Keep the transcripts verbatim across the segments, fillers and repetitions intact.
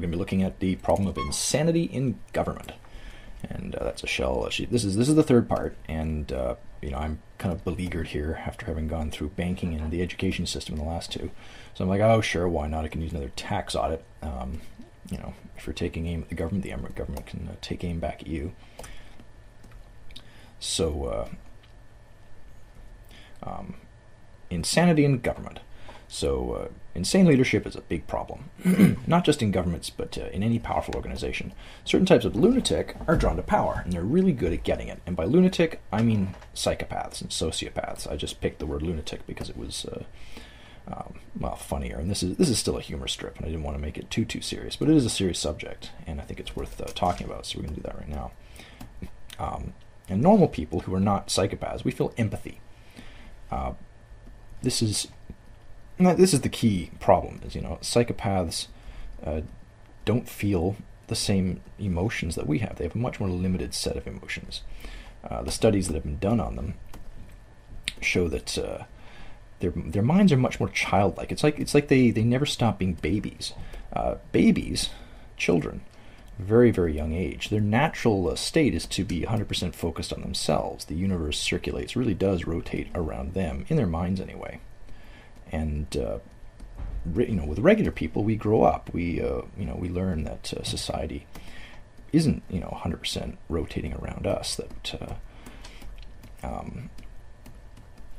we're going to be looking at the problem of insanity in government, and uh, that's Ashelle. She, this is this is the third part, and uh, you know, I'm kind of beleaguered here after having gone through banking and the education system in the last two. So I'm like, oh sure, why not? I can use another tax audit. Um, you know, if you're taking aim at the government, the government can uh, take aim back at you. So. Uh, Um, insanity in government. So uh, insane leadership is a big problem, not just in governments, but uh, in any powerful organization. Certain types of lunatic are drawn to power, and they're really good at getting it. And by lunatic, I mean psychopaths and sociopaths. I just picked the word lunatic because it was, uh, um, well, funnier. And this is this is still a humor strip, and I didn't want to make it too, too serious. But it is a serious subject, and I think it's worth uh, talking about, so we're going to do that right now. Um, and normal people who are not psychopaths, we feel empathy. Uh, this is this is the key problem. Is you know psychopaths uh, don't feel the same emotions that we have. They have a much more limited set of emotions. Uh, the studies that have been done on them show that uh, their their minds are much more childlike. It's like it's like they they never stop being babies. Uh, babies, children, very very young age. Their natural uh, state is to be one hundred percent focused on themselves. The universe circulates, really does rotate around them, in their minds anyway. And uh, re you know, with regular people, we grow up. We uh, you know we learn that uh, society isn't you know one hundred percent rotating around us. That uh, um,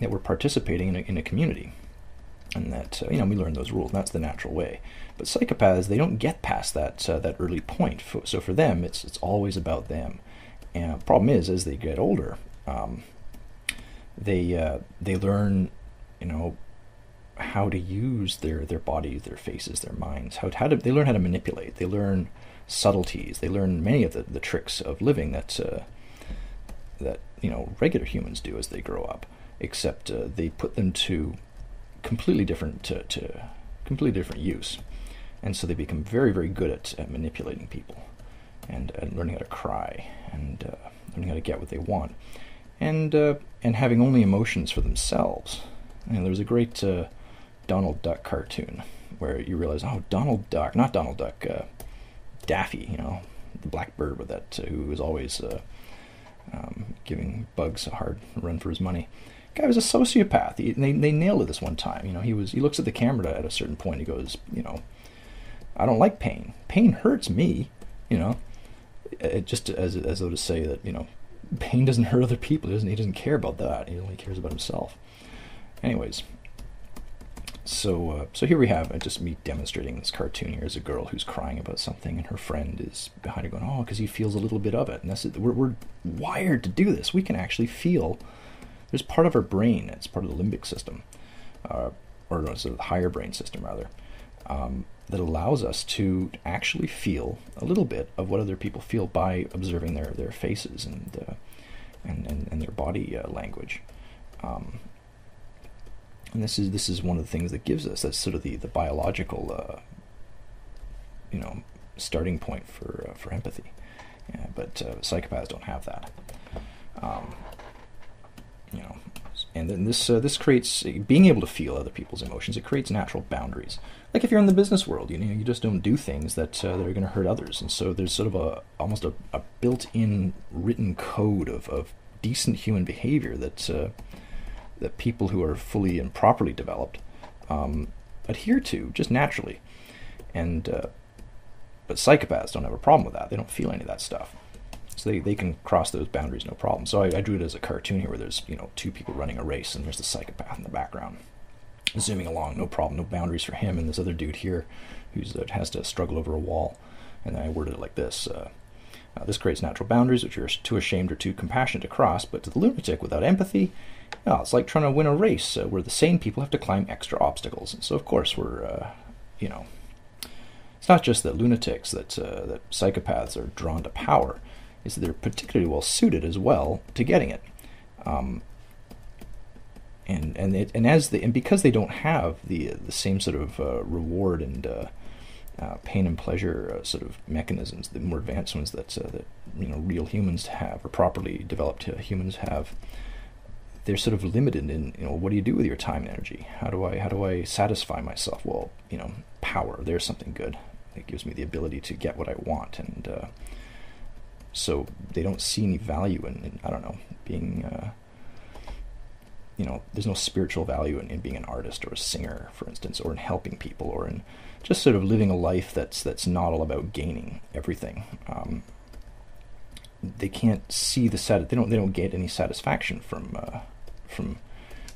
that we're participating in a, in a community. And that, uh, you know, we learn those rules, and that's the natural way. But psychopaths, they don't get past that uh, that early point. So for them, it's it's always about them. And the problem is, as they get older, um, they uh, they learn, you know, how to use their, their bodies, their faces, their minds. How, how to, they learn how to manipulate. They learn subtleties. They learn many of the, the tricks of living that, uh, that, you know, regular humans do as they grow up. Except uh, they put them to... completely different to, to completely different use, and so they become very very good at, at manipulating people, and, and learning how to cry, and uh, learning how to get what they want, and uh, and having only emotions for themselves. And there was a great uh, Donald Duck cartoon where you realize, oh, Donald Duck, not Donald Duck, uh, Daffy, you know, the black bird with that uh, who was always uh, um, giving bugs a hard run for his money. Guy was a sociopath. He, they they nailed it this one time. You know, he was he looks at the camera at a certain point. He goes, you know, I don't like pain. Pain hurts me. You know, it just as as though to say that you know, pain doesn't hurt other people. He doesn't he doesn't care about that. He only cares about himself. Anyways, so uh, so here we have uh, just me demonstrating this cartoon. Here is a girl who's crying about something, and her friend is behind her going, oh, because he feels a little bit of it. And that's it. We're we're wired to do this. We can actually feel. There's part of our brain, it's part of the limbic system, uh, or no, sort of the higher brain system rather, um, that allows us to actually feel a little bit of what other people feel by observing their, their faces and, uh, and, and and their body uh, language. Um, and this is this is one of the things that gives us, that's sort of the, the biological, uh, you know, starting point for, uh, for empathy. Yeah, but uh, psychopaths don't have that. Um, You know, and then this uh, this creates being able to feel other people's emotions. It creates natural boundaries. Like if you're in the business world, you know, you just don't do things that uh, that are going to hurt others. And so there's sort of a almost a, a built-in written code of, of decent human behavior that uh, that people who are fully and properly developed um, adhere to just naturally. And uh, but psychopaths don't have a problem with that. They don't feel any of that stuff. So they, they can cross those boundaries, no problem. So I, I drew it as a cartoon here where there's, you know, two people running a race, and there's the psychopath in the background. Zooming along, no problem, no boundaries for him. And this other dude here who's uh, has to struggle over a wall. And then I worded it like this. Uh, uh, this creates natural boundaries, which you're too ashamed or too compassionate to cross. But to the lunatic, without empathy, you know, it's like trying to win a race uh, where the sane people have to climb extra obstacles. And so, of course, we're, uh, you know, it's not just that lunatics, that, uh, that psychopaths are drawn to power. Is that they're particularly well suited as well to getting it, um, and and it, and as the and because they don't have the the same sort of uh, reward and uh, uh, pain and pleasure uh, sort of mechanisms, the more advanced ones that uh, that you know real humans have or properly developed uh, humans have, they're sort of limited in you know what do you do with your time and energy? How do I how do I satisfy myself? Well, you know, power. There's something good. It gives me the ability to get what I want, and uh, so they don't see any value in, in I don't know, being, uh, you know, there's no spiritual value in, in being an artist or a singer, for instance, or in helping people, or in just sort of living a life that's that's not all about gaining everything. Um, they can't see the sat- they don't they don't get any satisfaction from uh, from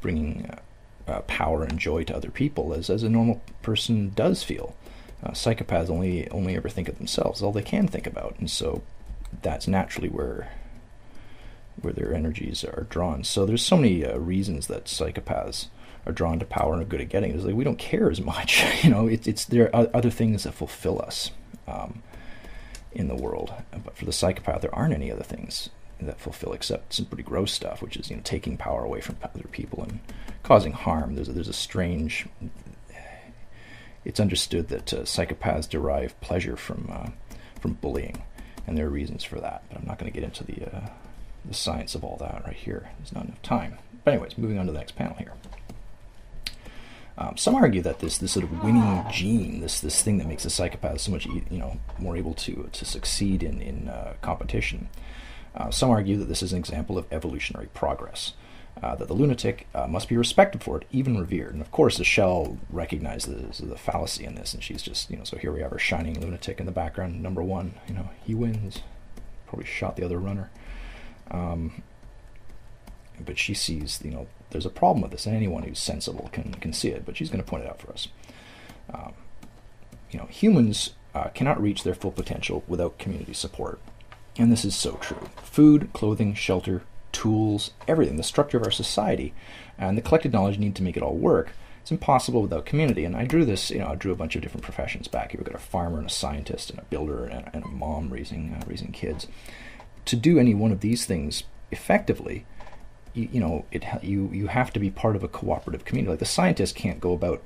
bringing uh, uh, power and joy to other people as as a normal person does feel. Uh, psychopaths only only ever think of themselves, all they can think about, and so that's naturally where where their energies are drawn. So there's so many uh, reasons that psychopaths are drawn to power and are good at getting it. It's like we don't care as much, you know. It's it's there are other things that fulfill us um, in the world, but for the psychopath, there aren't any other things that fulfill except some pretty gross stuff, which is, you know, taking power away from other people and causing harm. There's a, there's a strange. It's understood that uh, psychopaths derive pleasure from uh, from bullying, and there are reasons for that. But I'm not going to get into the uh, the science of all that right here. There's not enough time. But anyways, moving on to the next panel here. Um, some argue that this this sort of winning gene, this this thing that makes a psychopath so much, you know, more able to to succeed in in uh, competition. Uh, some argue that this is an example of evolutionary progress. Uh, that the lunatic uh, must be respected for it, even revered. And of course, Ashelle recognizes the, the fallacy in this, and she's just, you know, so here we have her shining lunatic in the background, number one, you know, he wins. Probably shot the other runner. Um, but she sees, you know, there's a problem with this, and anyone who's sensible can, can see it, but she's going to point it out for us. Um, you know, humans uh, cannot reach their full potential without community support. And this is so true. Food, clothing, shelter, tools, everything, the structure of our society and the collected knowledge need to make it all work. It's impossible without community. And I drew this, you know, I drew a bunch of different professions back here. We've got a farmer and a scientist and a builder and, and a mom raising uh, raising kids. To do any one of these things effectively, you, you know, it you you have to be part of a cooperative community. Like the scientist can't go about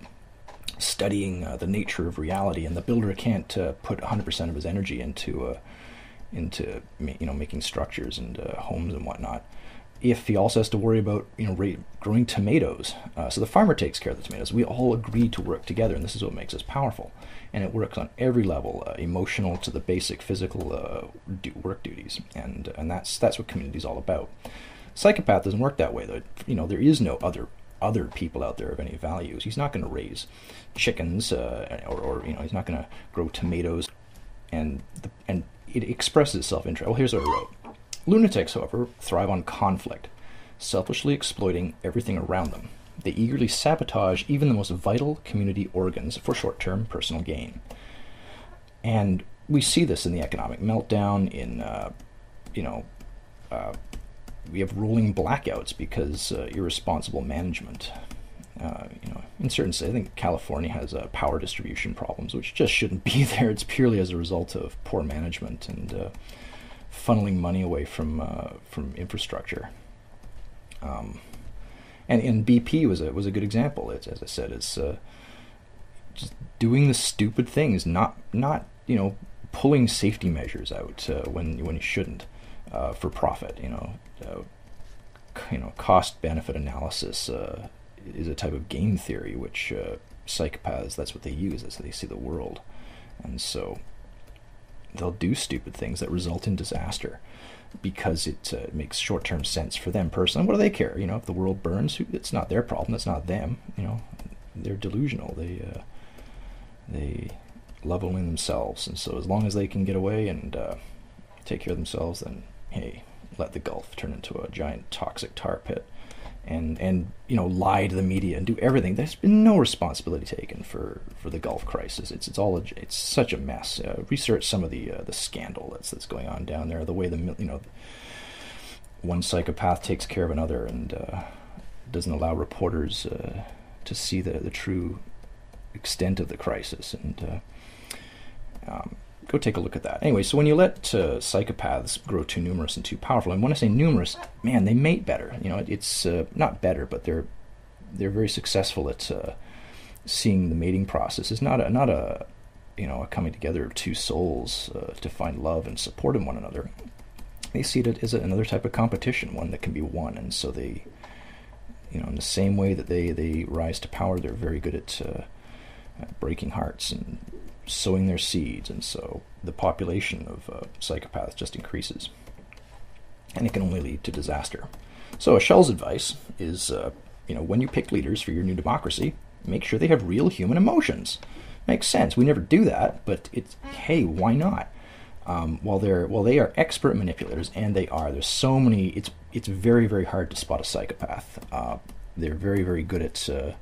studying uh, the nature of reality, and the builder can't uh, put one hundred percent of his energy into a uh, into, you know, making structures and uh, homes and whatnot, if he also has to worry about, you know, rate, growing tomatoes. Uh, so the farmer takes care of the tomatoes. We all agree to work together, and this is what makes us powerful. And it works on every level, uh, emotional to the basic physical uh, do work duties, and and that's that's what community is all about. Psychopath doesn't work that way, though. You know, there is no other other people out there of any values. He's not going to raise chickens, uh, or, or you know, he's not going to grow tomatoes, and the, and. It expresses itself in... Tra- well, here's what I wrote. Lunatics, however, thrive on conflict, selfishly exploiting everything around them. They eagerly sabotage even the most vital community organs for short-term personal gain. And we see this in the economic meltdown, in, uh, you know, uh, we have rolling blackouts because uh, irresponsible management. Uh, you know, in certain states, I think California has uh, power distribution problems, which just shouldn't be there. It's purely as a result of poor management and uh, funneling money away from uh, from infrastructure. Um, and and B P was a was a good example. It's, as I said, it's uh, just doing the stupid things, not not you know pulling safety measures out uh, when when you shouldn't uh, for profit. You know, uh, you know, cost benefit analysis. Uh, is a type of game theory which uh, psychopaths, that's what they use, that's how they see the world, and so they'll do stupid things that result in disaster because it uh, makes short-term sense for them personally. What do they care? You know, if the world burns, it's not their problem, it's not them. You know, they're delusional. They uh, they love only themselves, and so as long as they can get away and uh, take care of themselves, then hey, let the Gulf turn into a giant toxic tar pit. And, and you know, lie to the media and do everything. There's been no responsibility taken for, for the Gulf crisis. It's it's all a, it's such a mess. Uh, research some of the uh, the scandal that's that's going on down there. The way the you know one psychopath takes care of another and uh, doesn't allow reporters uh, to see the the true extent of the crisis. And uh, um, go take a look at that. Anyway, so when you let uh, psychopaths grow too numerous and too powerful, and when I say numerous, man, they mate better. You know, it, it's uh, not better, but they're they're very successful at uh, seeing the mating process. It's not a not a you know a coming together of two souls uh, to find love and support in one another. They see it as another type of competition, one that can be won, and so they, you know, in the same way that they they rise to power, they're very good at, uh, at breaking hearts and sowing their seeds, and so the population of uh, psychopaths just increases, and it can only lead to disaster. So Ashelle's advice is, uh, you know, when you pick leaders for your new democracy, make sure they have real human emotions. Makes sense. We never do that, but it's, hey, why not? Um, while they're while they are expert manipulators, and they are, there's so many. It's it's very very hard to spot a psychopath. Uh, they're very very good at uh,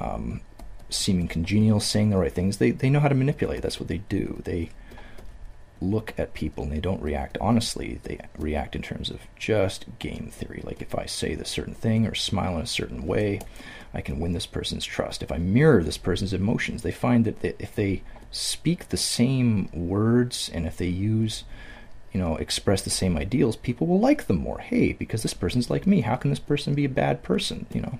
um, seeming congenial, saying the right things. They they know how to manipulate. That's what they do. They look at people and they don't react honestly. They react in terms of just game theory. Like, if I say this certain thing or smile in a certain way, I can win this person's trust. If I mirror this person's emotions, they find that they, if they speak the same words and if they use, you know, express the same ideals, people will like them more. Hey, because this person's like me, how can this person be a bad person? You know,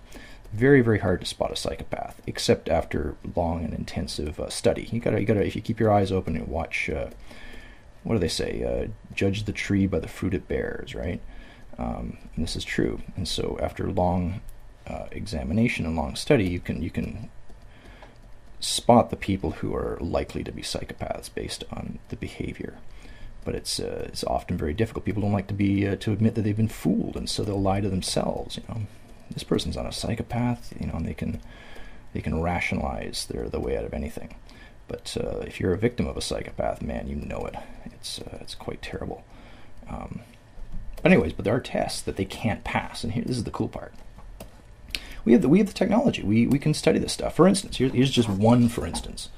very, very hard to spot a psychopath, except after long and intensive uh, study. You gotta, you gotta, if you keep your eyes open and watch, uh, what do they say? Uh, judge the tree by the fruit it bears, right? Um, and this is true. And so after long uh, examination and long study, you can you can spot the people who are likely to be psychopaths based on the behavior. But it's uh, it's often very difficult. People don't like to be uh, to admit that they've been fooled, and so they'll lie to themselves. You know, this person's not a psychopath. You know, and they can they can rationalize their the way out of anything. But uh, if you're a victim of a psychopath, man, you know it. It's uh, it's quite terrible. Um, but anyways, but there are tests that they can't pass, and here this is the cool part. We have the we have the technology. We we can study this stuff. For instance, here's here's just one. For instance,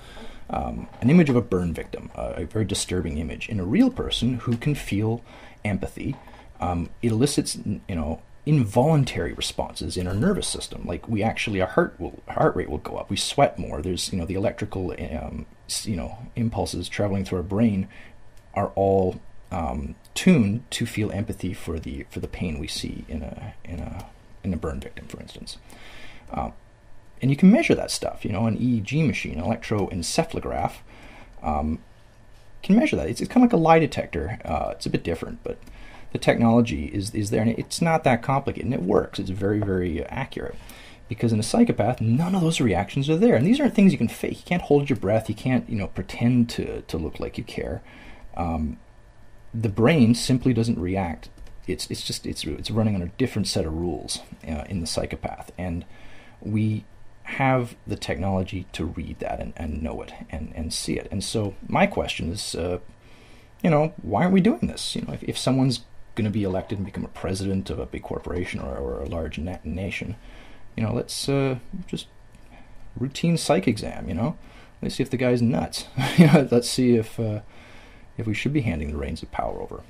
um, an image of a burn victim, uh, a very disturbing image in a real person who can feel empathy. Um, it elicits you know involuntary responses in our nervous system. Like, we actually our heart will heart rate will go up. We sweat more. There's you know the electrical um, you know impulses traveling through our brain are all um, tuned to feel empathy for the for the pain we see in a in a in a burn victim, for instance. Um, and you can measure that stuff, you know, an E E G machine, an electroencephalograph, um, can measure that. It's, it's kind of like a lie detector. Uh, it's a bit different, but the technology is, is there, and it's not that complicated, and it works. It's very, very accurate, because in a psychopath, none of those reactions are there. And these aren't things you can fake. You can't hold your breath. You can't, you know, pretend to, to look like you care. Um, the brain simply doesn't react. It's it's just it's it's running on a different set of rules uh, in the psychopath, and we have the technology to read that and, and know it and, and see it. And so my question is, uh, you know, why aren't we doing this? You know, if, if someone's going to be elected and become a president of a big corporation or, or a large na nation, you know, let's uh, just routine psych exam. You know, let's see if the guy's nuts. You know, let's see if uh, if we should be handing the reins of power over.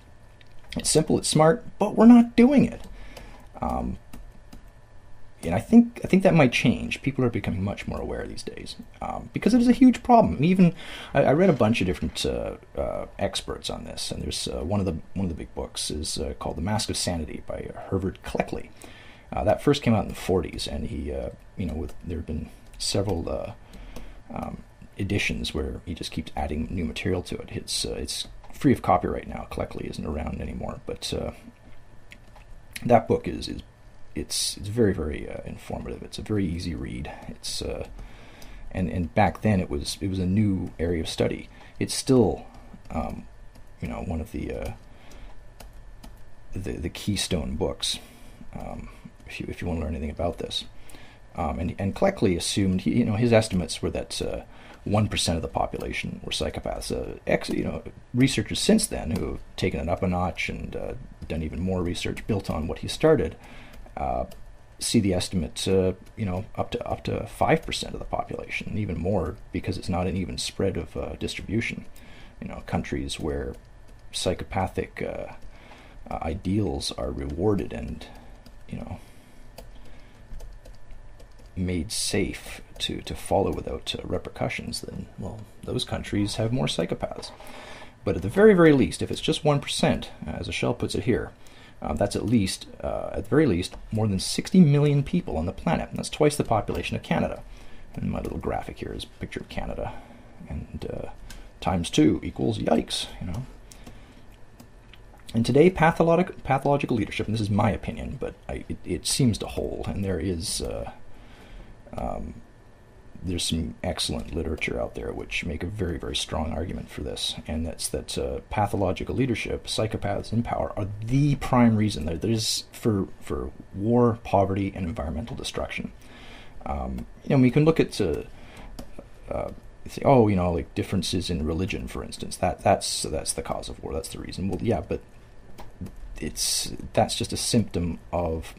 It's simple, it's smart, but we're not doing it. Um, and I think I think that might change. People are becoming much more aware these days um, because it is a huge problem. Even I, I read a bunch of different uh, uh, experts on this, and there's uh, one of the one of the big books is uh, called The Mask of Sanity by Hervey Cleckley. Uh, that first came out in the forties, and he, uh, you know, with there have been several uh, um, editions where he just keeps adding new material to it. It's uh, it's free of copyright now. Cleckley isn't around anymore, but uh, that book is is it's it's very very uh, informative. It's a very easy read. It's uh, and and back then it was it was a new area of study. It's still um, you know one of the uh, the the keystone books um, if you if you want to learn anything about this. Um, and and Cleckley assumed he, you know his estimates were that Uh, one percent of the population were psychopaths. Uh, ex, you know, researchers since then who have taken it up a notch and uh, done even more research built on what he started uh, see the estimate, uh, you know, up to up to five percent of the population, and even more because it's not an even spread of uh, distribution. You know, countries where psychopathic uh, uh, ideals are rewarded and, you know, made safe to to follow without uh, repercussions, then, well, those countries have more psychopaths. But at the very very least, if it's just one percent, as Ashelle puts it here, uh, that's at least uh, at the very least more than sixty million people on the planet, and that's twice the population of Canada. And my little graphic here is a picture of Canada, and uh, times two equals yikes, you know. And today, pathologic pathological leadership, and this is my opinion, but I, it, it seems to hold, and there is uh, Um, there's some excellent literature out there which make a very, very strong argument for this, and that's that uh, pathological leadership, psychopaths in power, are the prime reason that there's for for war, poverty, and environmental destruction. Um, you know, we can look at uh, uh, say, oh, you know, like differences in religion, for instance. That that's that's the cause of war. That's the reason. Well, yeah, but it's that's just a symptom of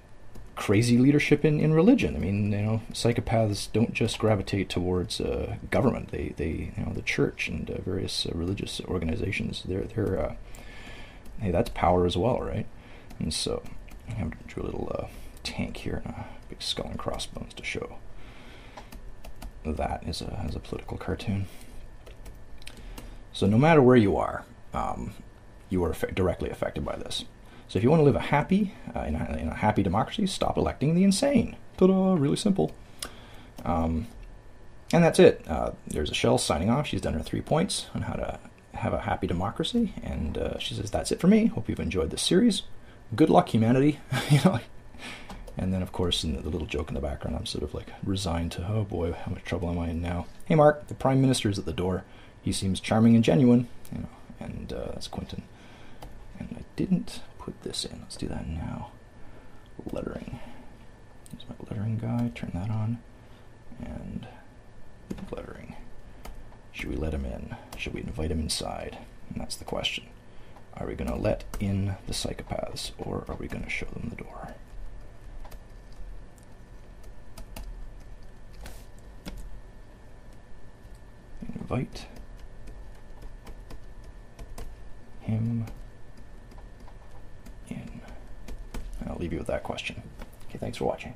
crazy leadership in, in religion. I mean, you know, psychopaths don't just gravitate towards uh, government. They, they, you know, the church and uh, various uh, religious organizations. They're, they're, uh, hey, that's power as well, right? And so, I have to do a little uh, tank here and a big skull and crossbones to show that as a as a political cartoon. So, no matter where you are, um, you are effect- directly affected by this. So if you want to live a happy, uh, in, a, in a happy democracy, stop electing the insane. Ta-da, really simple. Um, and that's it. Uh, there's Ashelle signing off. She's done her three points on how to have a happy democracy. And uh, she says, that's it for me. Hope you've enjoyed this series. Good luck, humanity. You know. And then, of course, in the, the little joke in the background, I'm sort of like resigned to, oh boy, how much trouble am I in now? Hey, Mark, the Prime Minister is at the door. He seems charming and genuine. You know, and uh, that's Quentin. And I didn't put this in. Let's do that now. Lettering. Here's my lettering guy. Turn that on. And lettering. Should we let him in? Should we invite him inside? And that's the question. Are we going to let in the psychopaths, or are we going to show them the door? Invite him. I'll leave you with that question. Okay, thanks for watching.